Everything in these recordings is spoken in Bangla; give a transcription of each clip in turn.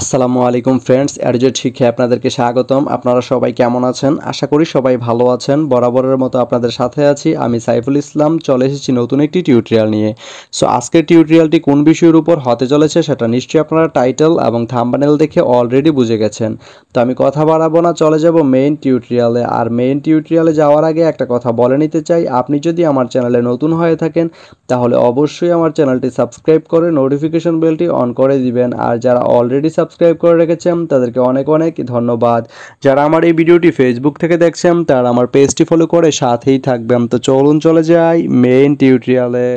আসসালামু আলাইকুম ফ্রেন্ডস, অ্যাডজেট শিক্ষায় আপনাদেরকে স্বাগতম। আপনারা সবাই কেমন আছেন? আশা করি সবাই ভালো আছেন। বরাবরের মতো আপনাদের সাথে আছি আমি সাইফুল ইসলাম। চলে এসেছি নতুন একটি টিউটোরিয়াল নিয়ে। সো আজকের টিউটোরিয়ালটি কোন বিষয়ের উপর হতে চলেছে সেটা নিশ্চয়ই আপনারা টাইটেল এবং থাম্বনেল দেখে অলরেডি বুঝে গেছেন। তো আমি কথা বাড়াবো না, চলে যাব মেইন টিউটোরিয়ালে। আর মেইন টিউটোরিয়ালে যাওয়ার আগে একটা কথা বলে নিতে চাই, আপনি যদি আমার চ্যানেলে নতুন হয়ে থাকেন তাহলে অবশ্যই আমার চ্যানেলটি সাবস্ক্রাইব করে নোটিফিকেশন বেলটি অন করে দিবেন। আর যারা অলরেডি সাবস্ক্রাইব করে রেখেছেন তাদেরকে অনেক অনেক ধন্যবাদ। যারা আমার এই ভিডিওটি ফেসবুক থেকে দেখছেন তারা আমার পেজটি ফলো করে সাথেই থাকবেন। তো চলুন চলে যাই মেইন টিউটোরিয়ালে।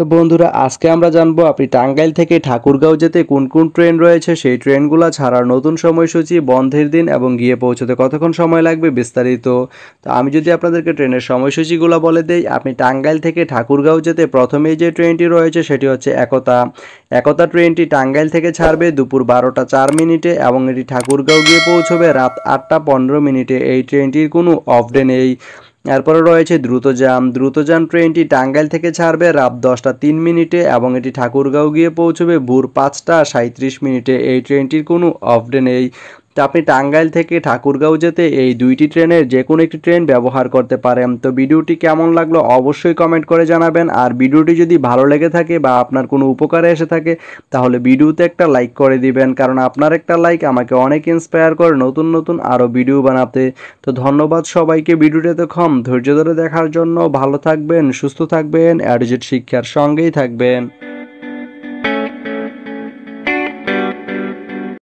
তো বন্ধুরা, আজকে আমরা জানবো আপনি টাঙ্গাইল থেকে ঠাকুরগাঁও যেতে কোন কোন ট্রেন রয়েছে, সেই ট্রেনগুলো ছাড়ার নতুন সময়সূচি, বন্ধের দিন এবং গিয়ে পৌঁছতে কতক্ষণ সময় লাগবে বিস্তারিত। তো আমি যদি আপনাদেরকে ট্রেনের সময়সূচিগুলো বলে দেই, আপনি টাঙ্গাইল থেকে ঠাকুরগাঁও যেতে প্রথমেই যে ট্রেনটি রয়েছে সেটি হচ্ছে একতা। একতা ট্রেনটি টাঙ্গাইল থেকে ছাড়বে দুপুর 12:04 এবং এটি ঠাকুরগাঁও গিয়ে পৌঁছবে রাত 8:15। এই ট্রেনটির কোনো অফ ডে নেই। এরপরে রয়েছে দ্রুতজাম। দ্রুতজাম ট্রেনটি টাঙ্গাইল থেকে ছাড়বে রাত 10:03 এবং এটি ঠাকুরগাঁও গিয়ে পৌঁছবে ভোর 5:37। এই ট্রেনটির কোনো অফ ডে নেই। তো আপনি টাঙ্গাইল থেকে ঠাকুরগাঁও যেতে এই দুইটি ট্রেনের যে কোনো একটি ট্রেন ব্যবহার করতে পারেন। তো ভিডিওটি কেমন লাগলো অবশ্যই কমেন্ট করে জানাবেন। আর ভিডিওটি যদি ভালো লেগে থাকে বা আপনার কোনো উপকারে এসে থাকে তাহলে ভিডিওতে একটা লাইক করে দিবেন, কারণ আপনার একটা লাইক আমাকে অনেক ইন্সপায়ার করে নতুন নতুন আরও ভিডিও বানাতে। তো ধন্যবাদ সবাইকে ভিডিওটি এতক্ষণ ধৈর্য ধরে দেখার জন্য। ভালো থাকবেন, সুস্থ থাকবেন, অ্যাডজেট শিক্ষার সঙ্গেই থাকবেন।